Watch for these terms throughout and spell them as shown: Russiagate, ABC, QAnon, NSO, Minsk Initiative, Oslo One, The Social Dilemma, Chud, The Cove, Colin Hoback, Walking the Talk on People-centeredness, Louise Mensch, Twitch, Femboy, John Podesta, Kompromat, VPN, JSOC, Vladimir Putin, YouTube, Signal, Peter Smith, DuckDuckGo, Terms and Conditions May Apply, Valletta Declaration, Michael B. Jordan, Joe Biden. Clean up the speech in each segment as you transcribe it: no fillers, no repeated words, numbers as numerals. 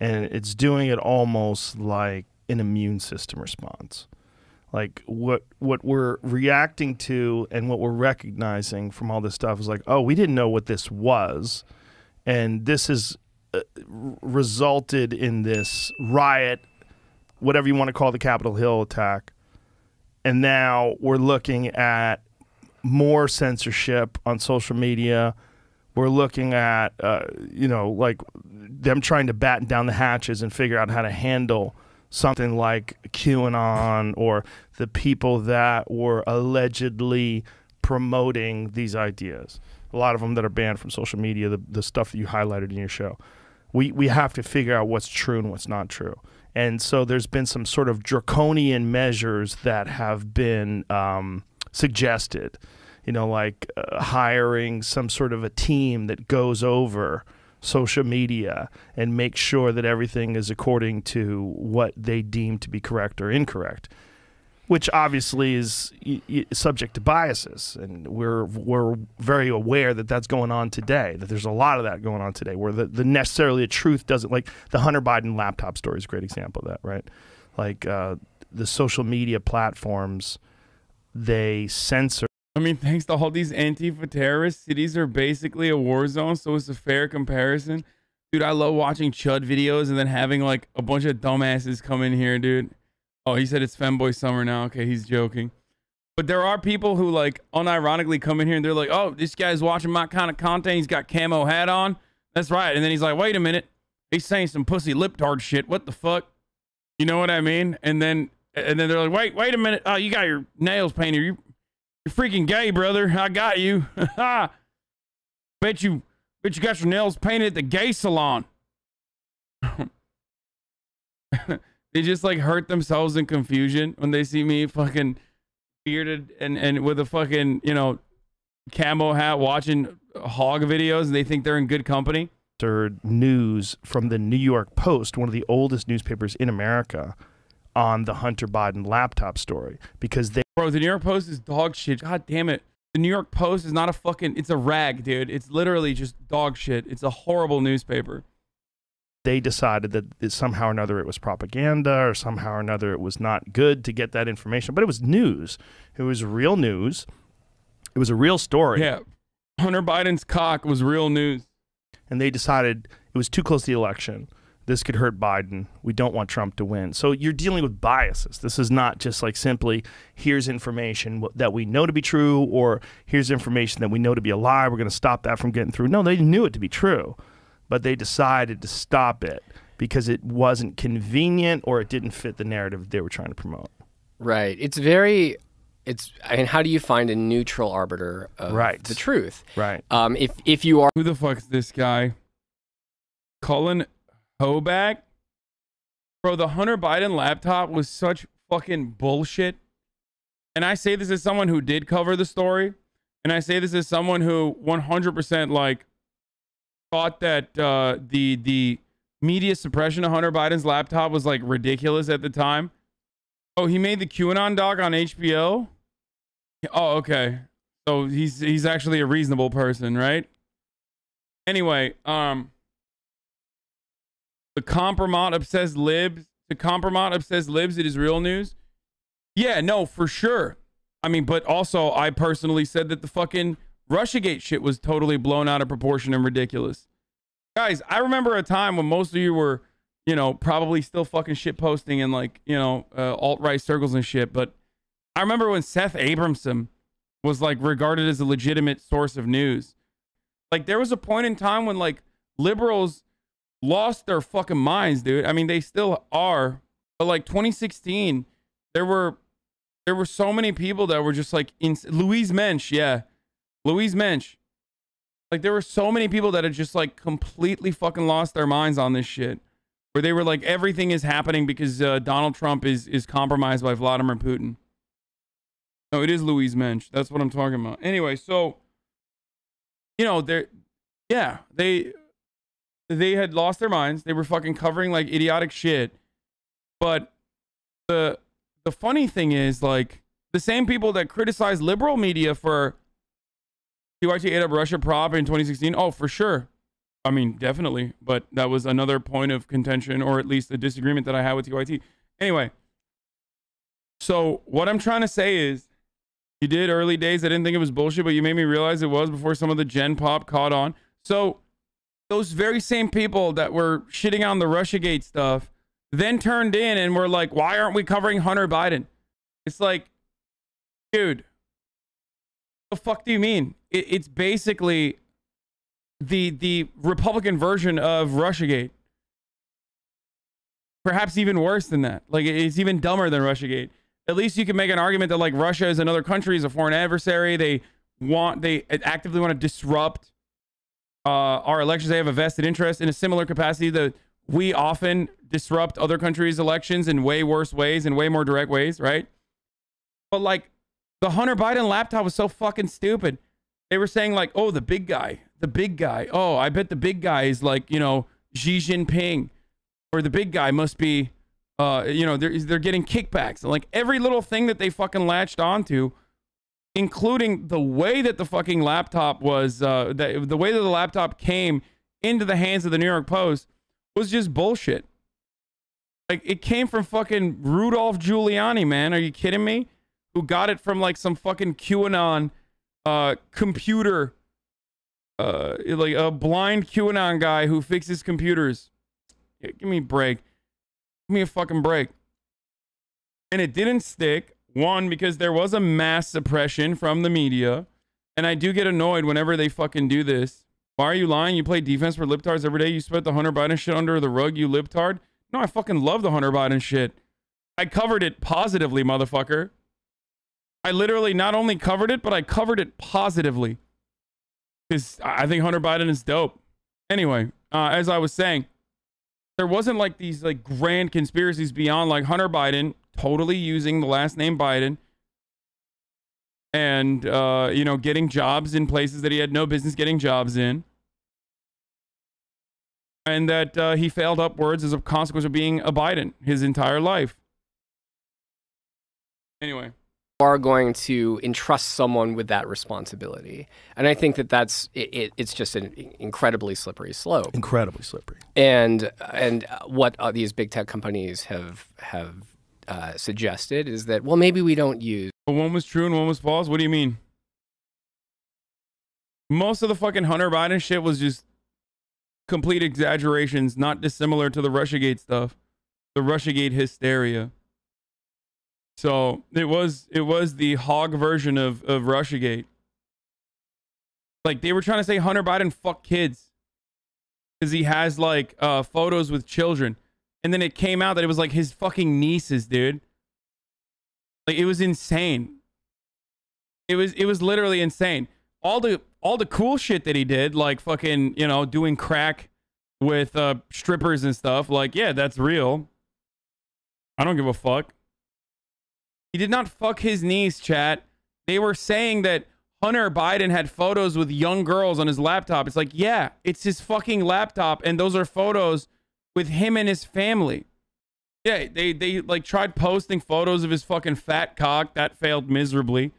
and it's doing it almost like an immune system response. Like what we're reacting to and what we're recognizing from all this stuff is like, oh, we didn't know what this was, and this has resulted in this riot, whatever you want to call the Capitol Hill attack. And now we're looking at more censorship on social media. We're looking at, you know, like them trying to batten down the hatches and figure out how to handle something like QAnon or the people that were allegedly promoting these ideas. A lot of them that are banned from social media, the stuff that you highlighted in your show. We have to figure out what's true and what's not true. And so there's been some sort of draconian measures that have been suggested. You know, like hiring some sort of a team that goes over social media and makes sure that everything is according to what they deem to be correct or incorrect, which obviously is subject to biases. And we're very aware that that's going on today, that there's a lot of that going on today, where the necessarily the truth doesn't, like the Hunter Biden laptop story is a great example of that, right? Like the social media platforms, they censor. I mean, thanks to all these Antifa terrorists, cities are basically a war zone, so it's a fair comparison. Dude, I love watching Chud videos and then having, like, a bunch of dumbasses come in here, dude. Oh, he said it's Femboy Summer now. Okay, he's joking. But there are people who, like, unironically come in here and they're like, oh, this guy's watching my kind of content. He's got camo hat on. That's right. And then he's like, wait a minute. He's saying some pussy lip-tard shit. What the fuck? You know what I mean? And then they're like, wait a minute. Oh, you got your nails painted. You're freaking gay, brother. I got you. Bet you got your nails painted at the gay salon. They just like hurt themselves in confusion when they see me fucking bearded and with a fucking, you know, camo hat watching hog videos, and they think they're in good company. News from the New York Post, one of the oldest newspapers in America, on the Hunter Biden laptop story, because they— Bro, the New York Post is dog shit. God damn it. The New York Post is not a fucking— it's a rag, dude. It's literally just dog shit. It's a horrible newspaper. They decided that somehow or another it was propaganda, or somehow or another it was not good to get that information. But it was news. It was real news. It was a real story. Yeah. Hunter Biden's cock was real news. And they decided it was too close to the election. This could hurt Biden. We don't want Trump to win. So you're dealing with biases. This is not just like simply here's information that we know to be true, or here's information that we know to be a lie. We're going to stop that from getting through. No, they knew it to be true, but they decided to stop it because it wasn't convenient or it didn't fit the narrative they were trying to promote. Right. It's very— I mean, how do you find a neutral arbiter of the truth? Right. If you are— who the fuck's this guy? Colin Hoback? Bro, the Hunter Biden laptop was such fucking bullshit. And I say this as someone who did cover the story. And I say this as someone who 100% like thought that the media suppression of Hunter Biden's laptop was like ridiculous at the time. Oh, he made the QAnon doc on HBO? Oh, okay. So he's actually a reasonable person, right? Anyway, the Kompromat obsessed libs. The Kompromat obsessed libs. It is real news. Yeah, no, for sure. I mean, but also I personally said that the fucking Russiagate shit was totally blown out of proportion and ridiculous. Guys, I remember a time when most of you were, you know, probably still fucking shit posting in like, you know, alt-right circles and shit. But I remember when Seth Abramson was like regarded as a legitimate source of news. Like there was a point in time when like liberals lost their fucking minds, dude. I mean, they still are. But like 2016, there were so many people that were just like Louise Mensch, yeah, Louise Mensch. Like there were so many people that had just like completely fucking lost their minds on this shit, where they were like everything is happening because Donald Trump is compromised by Vladimir Putin. No, it is Louise Mensch. That's what I'm talking about. Anyway, so you know, they had lost their minds. They were fucking covering like idiotic shit. But the funny thing is, like, the same people that criticize liberal media for— do I actually ate up Russia prop in 2016? Oh, for sure. I mean, definitely. But that was another point of contention, or at least a disagreement that I had with QIT. Anyway, so what I'm trying to say is, you did early days. I didn't think it was bullshit, but you made me realize it was before some of the gen pop caught on. So those very same people that were shitting on the Russiagate stuff then turned in and were like, why aren't we covering Hunter Biden? It's like, dude, what the fuck do you mean? It's basically the Republican version of Russiagate. Perhaps even worse than that. Like, it's even dumber than Russiagate. At least you can make an argument that, like, Russia is another country, is a foreign adversary. They actively want to disrupt our elections. They have a vested interest in a similar capacity that we often disrupt other countries' elections in way worse ways and way more direct ways, right? But, like, the Hunter Biden laptop was so fucking stupid. They were saying, like, oh, the big guy. Oh, I bet the big guy is, like, you know, Xi Jinping, or the big guy must be, you know, they're getting kickbacks. And, like, every little thing that they fucking latched onto, including the way that the fucking laptop was, the way that the laptop came into the hands of the New York Post was just bullshit. Like, it came from fucking Rudolph Giuliani, man. Are you kidding me? Who got it from, like, some fucking QAnon computer, like a blind QAnon guy who fixes computers. Yeah, give me a break. Give me a fucking break. And it didn't stick. One, because there was a mass suppression from the media. And I do get annoyed whenever they fucking do this. Why are you lying? You play defense for libtards every day. You sweat the Hunter Biden shit under the rug, you libtard. No, I fucking love the Hunter Biden shit. I covered it positively, motherfucker. I literally not only covered it, but I covered it positively. Because I think Hunter Biden is dope. Anyway, as I was saying, there wasn't like these like grand conspiracies beyond like Hunter Biden totally using the last name Biden and, you know, getting jobs in places that he had no business getting jobs in. And that he failed upwards as a consequence of being a Biden his entire life. Anyway. Are going to entrust someone with that responsibility, and I think that that's it. It's just an incredibly slippery slope. Incredibly slippery. And what these big tech companies have suggested is that, well, maybe we don't use. But one was true and one was false. What do you mean? Most of the fucking Hunter Biden shit was just complete exaggerations, not dissimilar to the Russiagate stuff, the Russiagate hysteria. So it was the hog version of Russiagate. Like, they were trying to say Hunter Biden fuck kids because he has like photos with children, and then it came out that it was like his fucking nieces, dude. Like, it was insane. It was literally insane. All the cool shit that he did, like fucking, you know, doing crack with strippers and stuff. Like, yeah, that's real. I don't give a fuck. He did not fuck his niece, chat. They were saying that Hunter Biden had photos with young girls on his laptop. It's like, yeah, it's his fucking laptop, and those are photos with him and his family. Yeah, they like tried posting photos of his fucking fat cock. That failed miserably.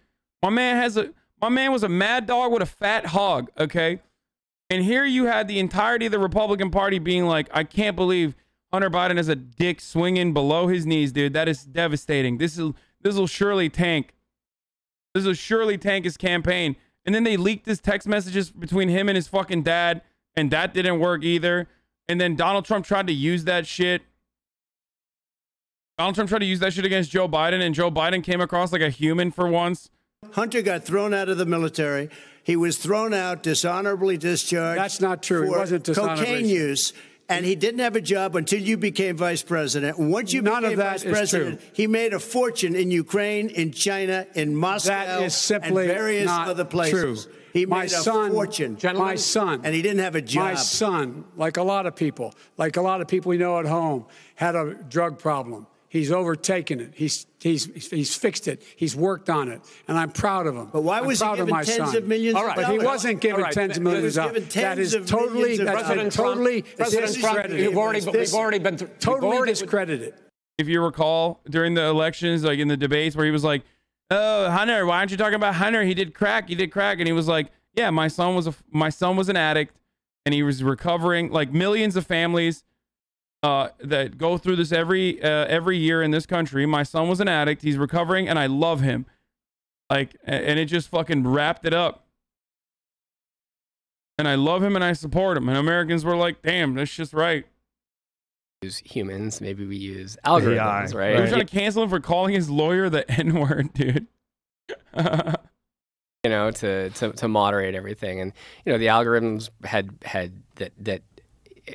My man was a mad dog with a fat hog, okay? And here you had the entirety of the Republican Party being like, I can't believe Hunter Biden has a dick swinging below his knees, dude. That is devastating. This will surely tank. This will surely tank his campaign. And then they leaked his text messages between him and his fucking dad, and that didn't work either. And then Donald Trump tried to use that shit. Donald Trump tried to use that shit against Joe Biden, and Joe Biden came across like a human for once. Hunter got thrown out of the military. He was thrown out, dishonorably discharged. That's not true. He wasn't dishonorably. Cocaine use. And he didn't have a job until you became vice president. Once you became vice president, he made a fortune in Ukraine, in China, in Moscow, and various other places. True. He made a fortune. My son. And he didn't have a job. My son, like a lot of people we know at home, had a drug problem. He's overtaken it. He's fixed it. He's worked on it, and I'm proud of him. But why was he given tens of millions? All right, but he wasn't given tens of millions. That is totally, totally discredited. We've already been totally discredited. If you recall, during the elections, like in the debates, where he was like, "Oh, Hunter, why aren't you talking about Hunter? He did crack. He did crack," and he was like, "Yeah, my son was an addict, and he was recovering. Like millions of families that go through this every year in this country. My son was an addict. He's recovering, and I love him. Like, and it just fucking wrapped it up. And I love him and I support him. And Americans were like, damn, that's just right. Use humans. Maybe we use algorithms, AI, right? They were trying to cancel him for calling his lawyer the N-word, dude. You know, to moderate everything. And, you know, the algorithms had that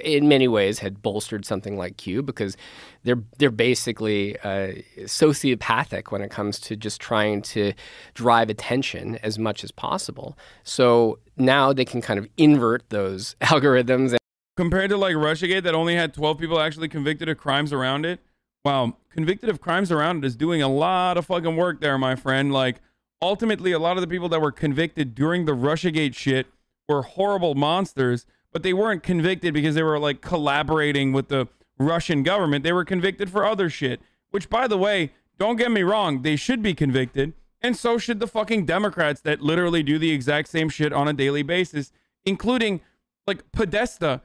in many ways had bolstered something like Q, because they're basically sociopathic when it comes to just trying to drive attention as much as possible. So now they can kind of invert those algorithms. Compared to like Russiagate that only had 12 people actually convicted of crimes around it. Wow, convicted of crimes around it is doing a lot of fucking work there, my friend. Like, ultimately, a lot of the people that were convicted during the Russiagate shit were horrible monsters. But they weren't convicted because they were like collaborating with the Russian government. They were convicted for other shit, which, by the way, don't get me wrong, they should be convicted. And so should the fucking Democrats that literally do the exact same shit on a daily basis, including like Podesta,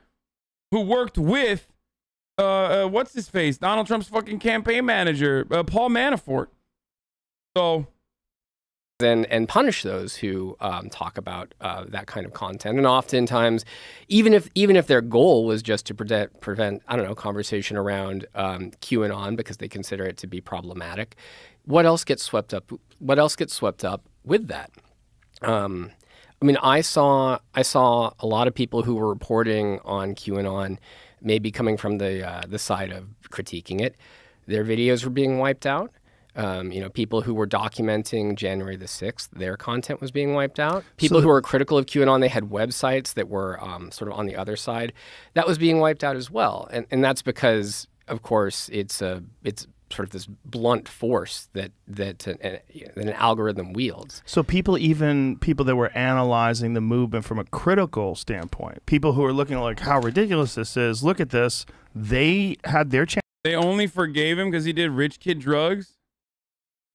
who worked with, what's his face? Donald Trump's fucking campaign manager, Paul Manafort. So... And punish those who talk about that kind of content. And oftentimes, even if their goal was just to prevent, I don't know, conversation around QAnon because they consider it to be problematic, what else gets swept up? What else gets swept up with that? I mean, I saw a lot of people who were reporting on QAnon, maybe coming from the side of critiquing it. Their videos were being wiped out. You know, people who were documenting January the 6th, their content was being wiped out. People who were critical of QAnon, they had websites that were sort of on the other side. That was being wiped out as well. And that's because, of course, it's sort of this blunt force that an algorithm wields. So people, even people that were analyzing the movement from a critical standpoint, people who are looking at like how ridiculous this is, look at this, they had their chance. They only forgave him because he did rich kid drugs?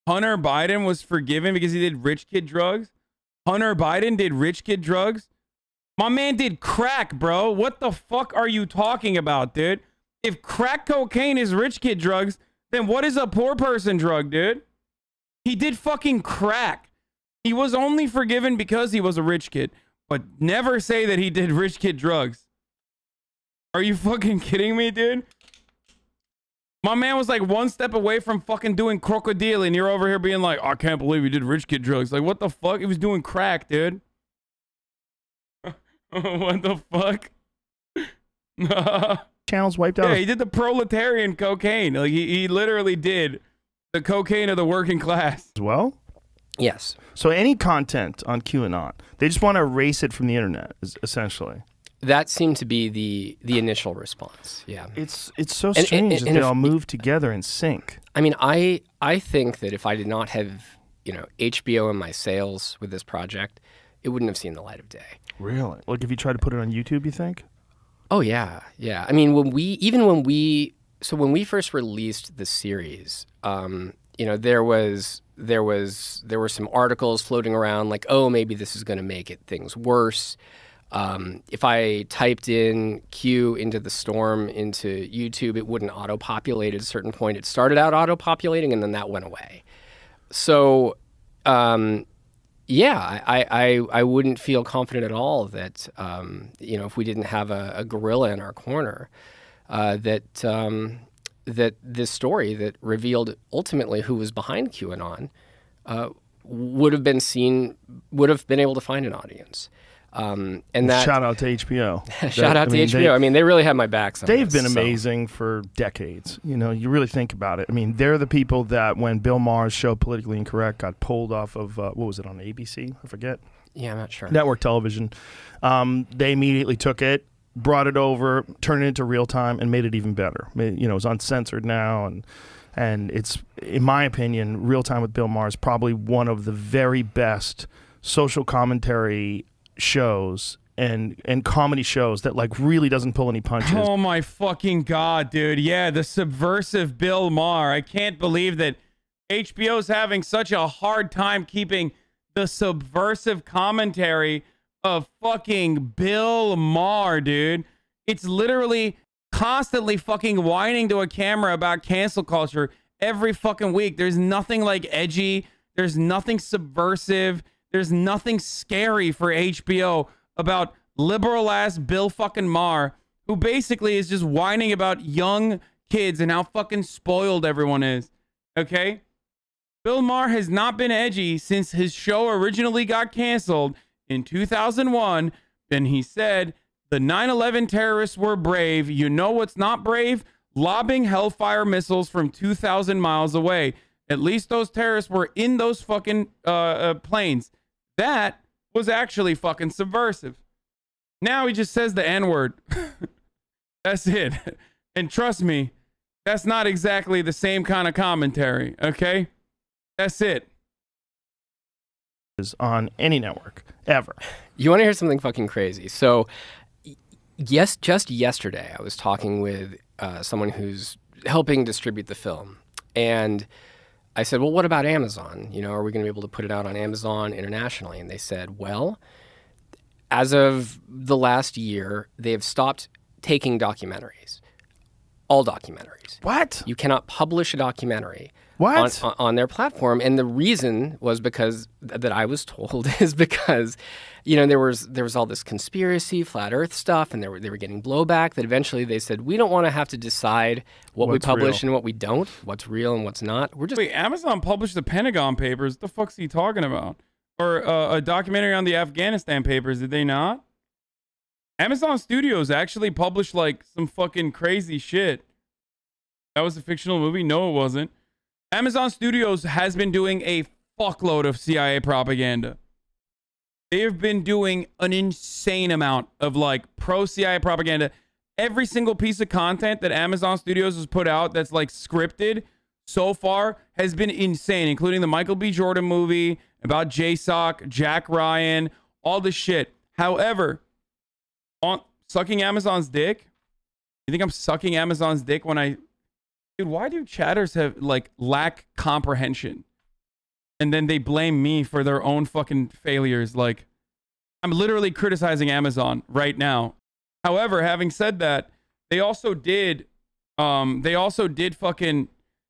Hunter Biden was forgiven because he did rich kid drugs? Hunter Biden did rich kid drugs? My man did crack, bro. What the fuck are you talking about, dude? If crack cocaine is rich kid drugs, then what is a poor person drug, dude? He did fucking crack. He was only forgiven because he was a rich kid. But never say that he did rich kid drugs. Are you fucking kidding me, dude? My man was like one step away from fucking doing crocodile, and you're over here being like, I can't believe you did rich kid drugs. Like, what the fuck? He was doing crack, dude. What the fuck? Channels wiped out. Yeah, he did the proletarian cocaine. Like, he literally did the cocaine of the working class. As well? Yes. So any content on QAnon, they just want to erase it from the internet, essentially. That seemed to be the initial response. Yeah, it's so strange that they all move together in sync. I mean, I think that if I did not have, you know, HBO in my sails with this project, it wouldn't have seen the light of day. Really? Like if you tried to put it on YouTube, you think? Oh yeah, yeah. I mean, when we first released the series, you know, there were some articles floating around like, oh, maybe this is going to make things worse. If I typed in Q into the storm into YouTube, it wouldn't auto-populate at a certain point. It started out auto-populating, and then that went away. So, yeah, I wouldn't feel confident at all that, you know, if we didn't have a gorilla in our corner, that this story that revealed ultimately who was behind QAnon would have been able to find an audience. And that, shout out to HBO. Shout out to HBO. I mean, they really had my back. They've been amazing for decades. You know, you really think about it. I mean, they're the people that when Bill Maher's show Politically Incorrect got pulled off of, what was it, on ABC? I forget. Yeah, I'm not sure. Network television. They immediately took it, brought it over, turned it into Real Time, and made it even better. You know, it's uncensored now, and it's, in my opinion, Real Time with Bill Maher is probably one of the very best social commentary shows and comedy shows that like really doesn't pull any punches. Oh my fucking god, dude. Yeah, the subversive Bill Maher. I can't believe that HBO's having such a hard time keeping the subversive commentary of fucking Bill Maher, dude. It's literally constantly fucking whining to a camera about cancel culture every fucking week. There's nothing like edgy. There's nothing subversive. There's nothing scary for HBO about liberal ass Bill fucking Maher, who basically is just whining about young kids and how fucking spoiled everyone is. Okay? Bill Maher has not been edgy since his show originally got canceled in 2001. Then he said, the 9/11 terrorists were brave. You know what's not brave? Lobbing Hellfire missiles from 2,000 miles away. At least those terrorists were in those fucking planes. That was actually fucking subversive. Now he just says the N-word. That's it. And trust me, that's not exactly the same kind of commentary, okay? That's it. Is on any network, ever. You want to hear something fucking crazy? So, yes, just yesterday, I was talking with someone who's helping distribute the film. And I said, well, what about Amazon? You know, are we going to be able to put it out on Amazon internationally? And they said, well, as of the last year, they have stopped taking documentaries. All documentaries. What? You cannot publish a documentary on their platform. And the reason was because, that I was told, is because, you know, there was all this conspiracy, flat earth stuff, and they were getting blowback, that eventually they said, we don't want to have to decide what's we publish real and what we don't, what's real and what's not. We're just— Wait, Amazon published the Pentagon Papers? What the fuck's he talking about? Or a documentary on the Afghanistan Papers, did they not? Amazon Studios actually published, like, some fucking crazy shit. That was a fictional movie? No, it wasn't. Amazon Studios has been doing a fuckload of CIA propaganda. They've been doing an insane amount of, like, pro-CIA propaganda. Every single piece of content that Amazon Studios has put out that's, like, scripted so far has been insane, including the Michael B. Jordan movie about JSOC, Jack Ryan, all this shit. However, on sucking Amazon's dick? You think I'm sucking Amazon's dick when I... Dude, why do chatters have, like, lack comprehension? And then they blame me for their own fucking failures. Like, I'm literally criticizing Amazon right now. However, having said that, they also did fucking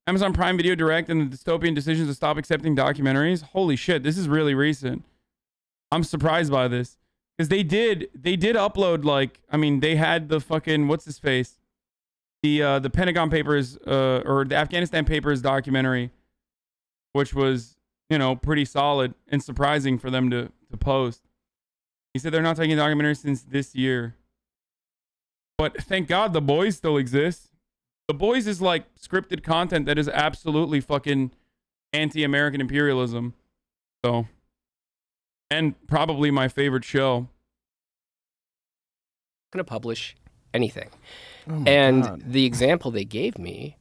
Amazon Prime Video Direct and the dystopian decisions to stop accepting documentaries. Holy shit, this is really recent. I'm surprised by this. Because they did upload, like, I mean, they had the fucking, what's his face? The Pentagon Papers, or the Afghanistan Papers documentary, which was, you know, pretty solid and surprising for them to post. He said they're not taking documentaries since this year. But thank God The Boys still exists. The Boys is, like, scripted content that is absolutely fucking anti-American imperialism. So... And probably my favorite show. Gonna publish anything. Oh, and God. The example they gave me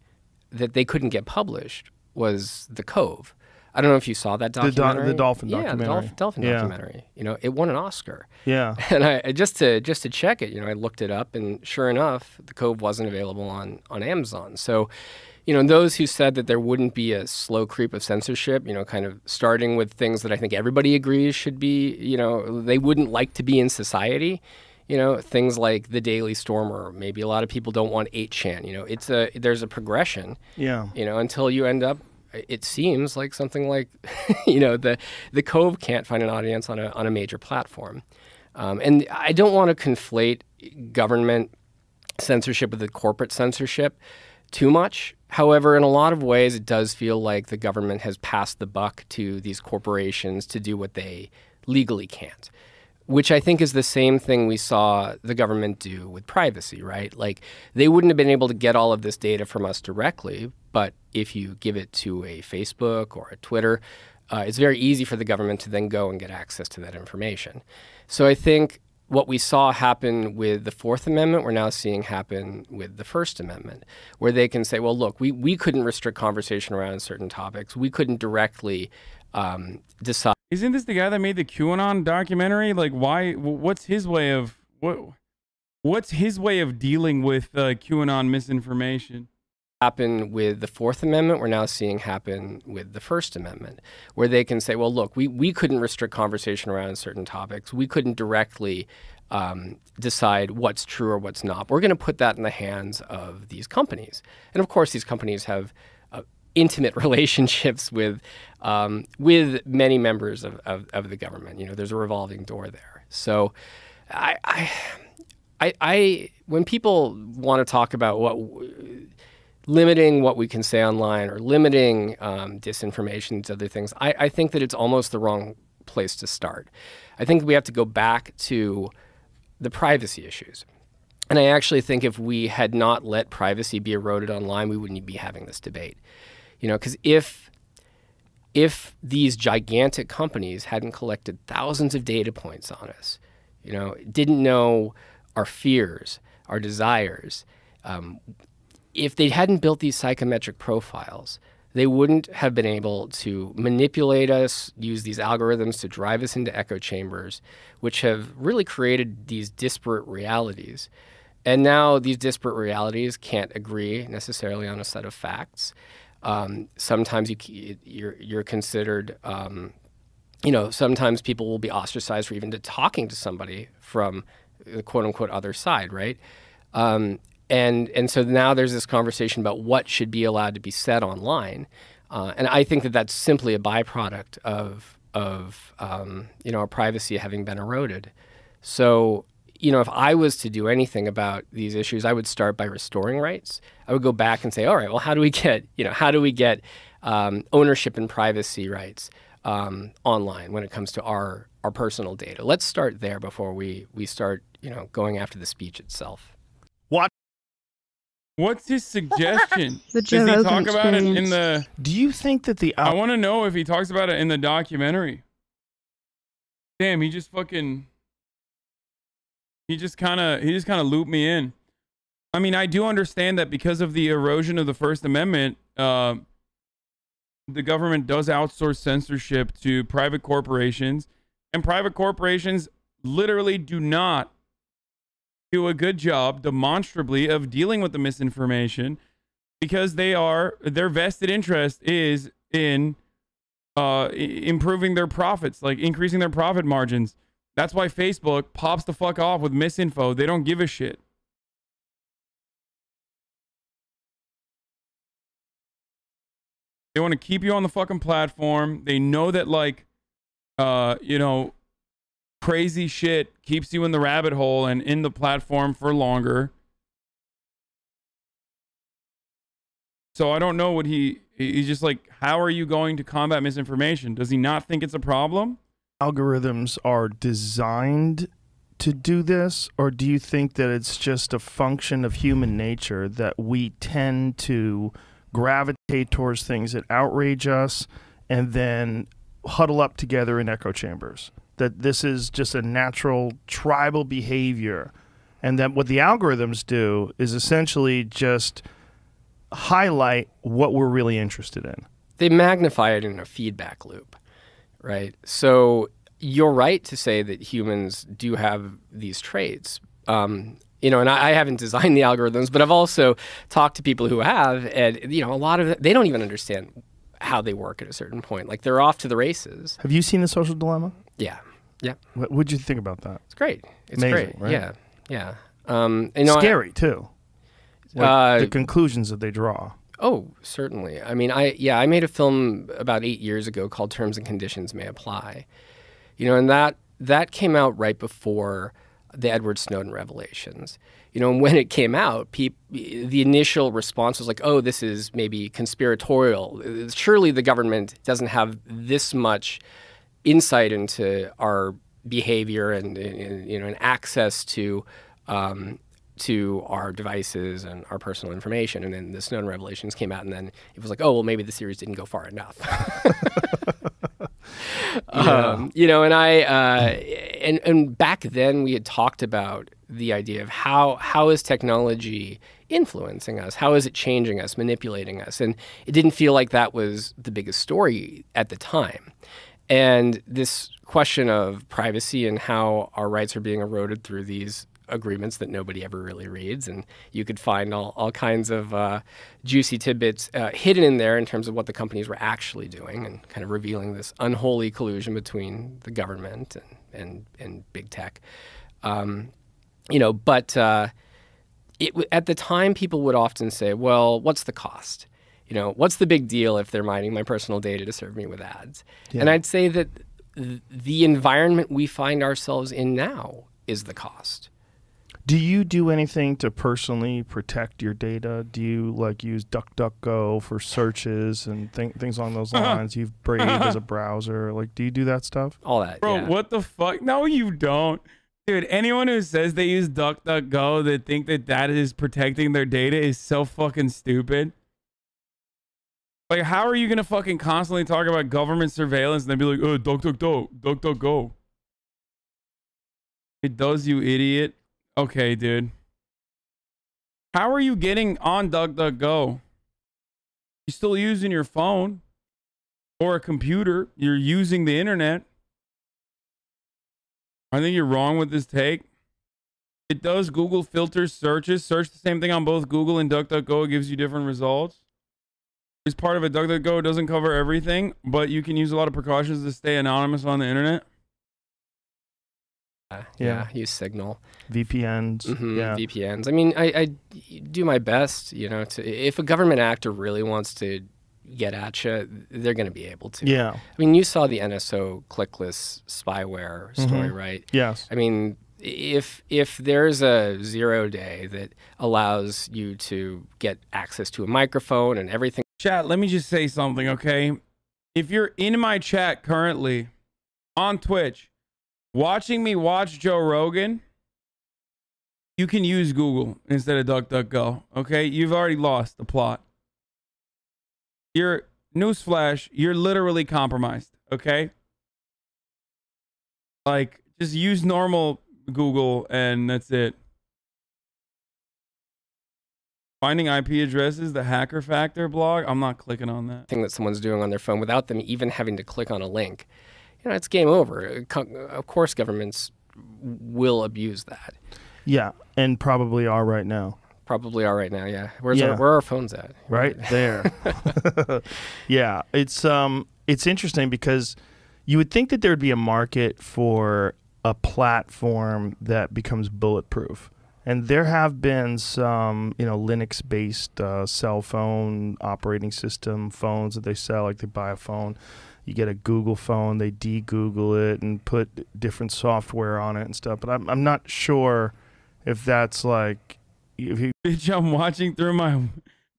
that they couldn't get published was The Cove. I don't know if you saw that documentary. The dolphin documentary. Yeah, the dolphin documentary. You know, it won an Oscar. Yeah. And I just to check it, you know, I looked it up, and sure enough, The Cove wasn't available on Amazon. So, you know, those who said that there wouldn't be a slow creep of censorship, you know, kind of starting with things that I think everybody agrees should be, you know, they wouldn't like to be in society, you know, things like the Daily Stormer. Maybe a lot of people don't want 8chan, you know, there's a progression, yeah, you know, until you end up, it seems like something like, you know, the Cove can't find an audience on a major platform. And I don't want to conflate government censorship with the corporate censorship too much. However, in a lot of ways, it does feel like the government has passed the buck to these corporations to do what they legally can't, which I think is the same thing we saw the government do with privacy, right? Like, they wouldn't have been able to get all of this data from us directly, but if you give it to a Facebook or a Twitter, it's very easy for the government to then go and get access to that information. So I think what we saw happen with the Fourth Amendment, we're now seeing happen with the First Amendment, where they can say, well, look, we couldn't restrict conversation around certain topics. We couldn't directly decide. Isn't this the guy that made the QAnon documentary? Like, why? What's his way of dealing with QAnon misinformation? happened with the Fourth Amendment, we're now seeing happen with the First Amendment, where they can say, well, look, we couldn't restrict conversation around certain topics. We couldn't directly decide what's true or what's not. We're going to put that in the hands of these companies. And of course, these companies have intimate relationships with many members of the government. You know, there's a revolving door there. So I when people want to talk about what limiting what we can say online or limiting disinformation to other things, I think that it's almost the wrong place to start. I think we have to go back to the privacy issues. And I actually think if we had not let privacy be eroded online, we wouldn't be having this debate. You know, because if these gigantic companies hadn't collected thousands of data points on us, you know, didn't know our fears, our desires, if they hadn't built these psychometric profiles, they wouldn't have been able to manipulate us, use these algorithms to drive us into echo chambers, which have really created these disparate realities. And now these disparate realities can't agree necessarily on a set of facts. Sometimes you're considered, you know, sometimes people will be ostracized for even talking to somebody from the quote unquote other side, right? And so now there's this conversation about what should be allowed to be said online, and I think that that's simply a byproduct of you know, our privacy having been eroded. So you know, if I was to do anything about these issues, I would start by restoring rights. I would go back and say, all right, well, how do we get ownership and privacy rights online when it comes to our personal data? Let's start there before we start, you know, going after the speech itself. What's his suggestion? Does he talk about it in the... Do you think that the... I want to know if he talks about it in the documentary. Damn, he just fucking... He just kind of looped me in. I mean, I do understand that because of the erosion of the First Amendment, the government does outsource censorship to private corporations, and private corporations literally do not do a good job demonstrably of dealing with the misinformation, because they are, their vested interest is in improving their profits, like increasing their profit margins. That's why Facebook pops the fuck off with misinfo. They don't give a shit. They want to keep you on the fucking platform. They know that, like, you know, crazy shit keeps you in the rabbit hole and in the platform for longer. So I don't know what he's just like, how are you going to combat misinformation? Does he not think it's a problem? Algorithms are designed to do this, or do you think that it's just a function of human nature that we tend to gravitate towards things that outrage us and then huddle up together in echo chambers? That this is just a natural tribal behavior, and that what the algorithms do is essentially just highlight what we're really interested in. They magnify it in a feedback loop, right? So you're right to say that humans do have these traits. You know, and I haven't designed the algorithms, but I've also talked to people who have, and you know, a lot of they don't even understand how they work at a certain point. Like, they're off to the races. Have you seen The Social Dilemma? Yeah. Yeah. What would you think about that? It's great. It's amazing, great. Right? Yeah. Yeah. You know, scary too. Like the conclusions that they draw. Oh, certainly. I mean, I made a film about 8 years ago called Terms and Conditions May Apply. You know, and that came out right before the Edward Snowden revelations. You know, and when it came out, the initial response was like, oh, this is maybe conspiratorial. Surely the government doesn't have this much insight into our behavior and you know, and access to our devices and our personal information. And then the Snowden revelations came out, and then it was like, oh, well, maybe the series didn't go far enough. Yeah. You know, and I back then we had talked about the idea of how is technology influencing us? How is it changing us, manipulating us? And it didn't feel like that was the biggest story at the time. And this question of privacy and how our rights are being eroded through these agreements that nobody ever really reads. And you could find all kinds of juicy tidbits hidden in there in terms of what the companies were actually doing and kind of revealing this unholy collusion between the government and big tech. You know, but at the time, people would often say, well, what's the cost? You know, what's the big deal if they're mining my personal data to serve me with ads? Yeah. And I'd say that the environment we find ourselves in now is the cost. Do you do anything to personally protect your data? Do you like use DuckDuckGo for searches and things along those lines? You've Brave as a browser. Like, do you do that stuff? All that, bro. Yeah. What the fuck? No, you don't. Dude, anyone who says they use DuckDuckGo that think that that is protecting their data is so fucking stupid. Like, how are you gonna fucking constantly talk about government surveillance and then be like, oh, DuckDuckGo. It does, you idiot. Okay, dude. How are you getting on DuckDuckGo? You're still using your phone or a computer. You're using the internet. I think you're wrong with this take. It does. Google filters searches. Search the same thing on both Google and DuckDuckGo. It gives you different results. It's part of it. DuckDuckGo doesn't cover everything, but you can use a lot of precautions to stay anonymous on the internet. Yeah, use Signal. VPNs. Mm-hmm, yeah. VPNs. I mean, I do my best, you know, to, if a government actor really wants to get at you, they're going to be able to. Yeah. I mean, you saw the NSO clickless spyware story, mm-hmm. right? Yes. I mean, if there's a 0 day that allows you to get access to a microphone and everything. Chat, let me just say something, okay? If you're in my chat currently on Twitch watching me watch Joe Rogan, you can use Google instead of DuckDuckGo, okay? You've already lost the plot. You're, newsflash, you're literally compromised, okay? Like, just use normal Google and that's it. Finding IP addresses, the Hacker Factor blog, I'm not clicking on that. Thing that someone's doing on their phone without them even having to click on a link, you know, it's game over. Of course, governments will abuse that. Yeah, and probably are right now. Probably are right now, yeah. Where are our phones at? Right there. Yeah, it's interesting because you would think that there would be a market for a platform that becomes bulletproof. And there have been some, you know, Linux-based cell phone operating system phones that they sell. Like, they buy a phone, you get a Google phone, they de-Google it and put different software on it and stuff. But I'm not sure if that's like, if you bitch, I'm watching through my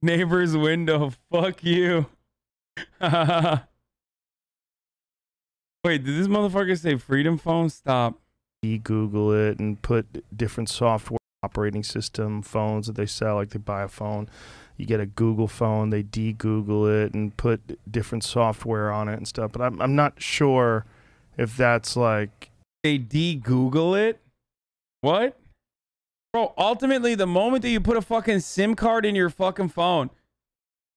neighbor's window. Fuck you. Wait, did this motherfucker say Freedom Phone? Stop. De-Google it and put different software operating system phones that they sell. Like, they buy a phone, you get a Google phone, they de-Google it and put different software on it and stuff. But I'm not sure if that's like, they de-Google it. What, bro? Ultimately, the moment that you put a fucking SIM card in your fucking phone,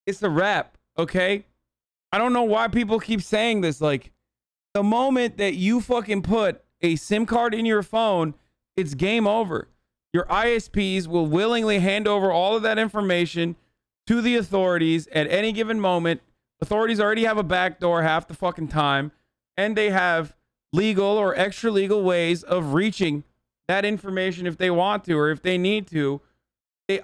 it's a wrap. Okay, I don't know why people keep saying this. Like, the moment that you fucking put a SIM card in your phone, it's game over. Your ISPs will willingly hand over all of that information to the authorities at any given moment. Authorities already have a backdoor half the fucking time, and they have legal or extra legal ways of reaching that information if they want to or if they need to.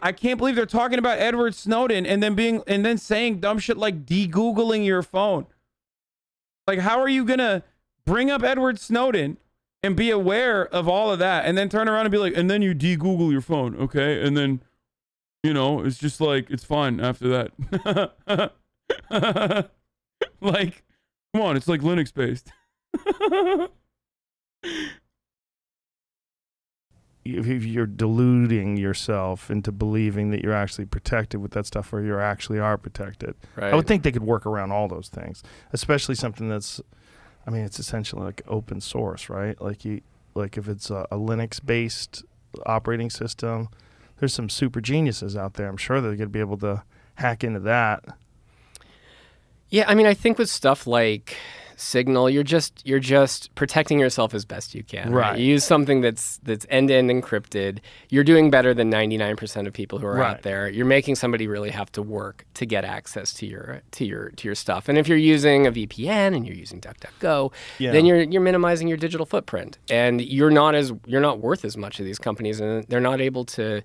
I can't believe they're talking about Edward Snowden and then saying dumb shit like de-Googling your phone. Like, how are you gonna bring up Edward Snowden and be aware of all of that and then turn around and be like, and then you de-Google your phone, okay? And then, you know, it's just like, it's fine after that. Like, come on, it's like Linux-based. If you're deluding yourself into believing that you're actually protected with that stuff or you actually are protected. Right. I would think they could work around all those things, especially something that's, I mean, it's essentially like open source, right? Like, you, like if it's a Linux-based operating system, there's some super geniuses out there. I'm sure they're going to be able to hack into that. Yeah, I mean, I think with stuff like Signal, you're just protecting yourself as best you can. Right. You use something that's end-to-end encrypted. You're doing better than 99% of people who are out there. You're making somebody really have to work to get access to your stuff. And if you're using a VPN and you're using DuckDuckGo, then you're minimizing your digital footprint, and you're not worth as much of these companies, and they're not able to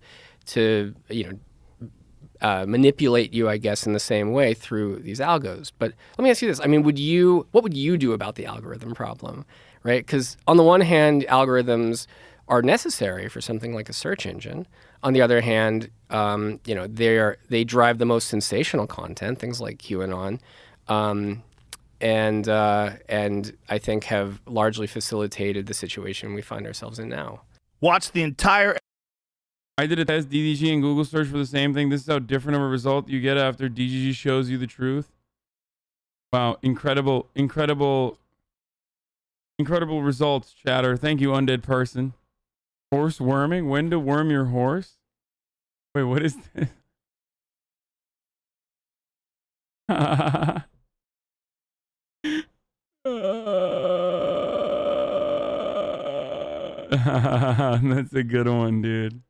manipulate you, I guess, in the same way through these algos. But let me ask you this. I mean, what would you do about the algorithm problem, right? Because on the one hand, algorithms are necessary for something like a search engine. On the other hand, they drive the most sensational content, things like QAnon, and I think have largely facilitated the situation we find ourselves in now. Watch the entire... I did a test DDG and Google search for the same thing. This is how different of a result you get after DDG shows you the truth. Wow, incredible, incredible, incredible results, chatter. Thank you, undead person. Horse worming? When to worm your horse? Wait, what is this? That's a good one, dude.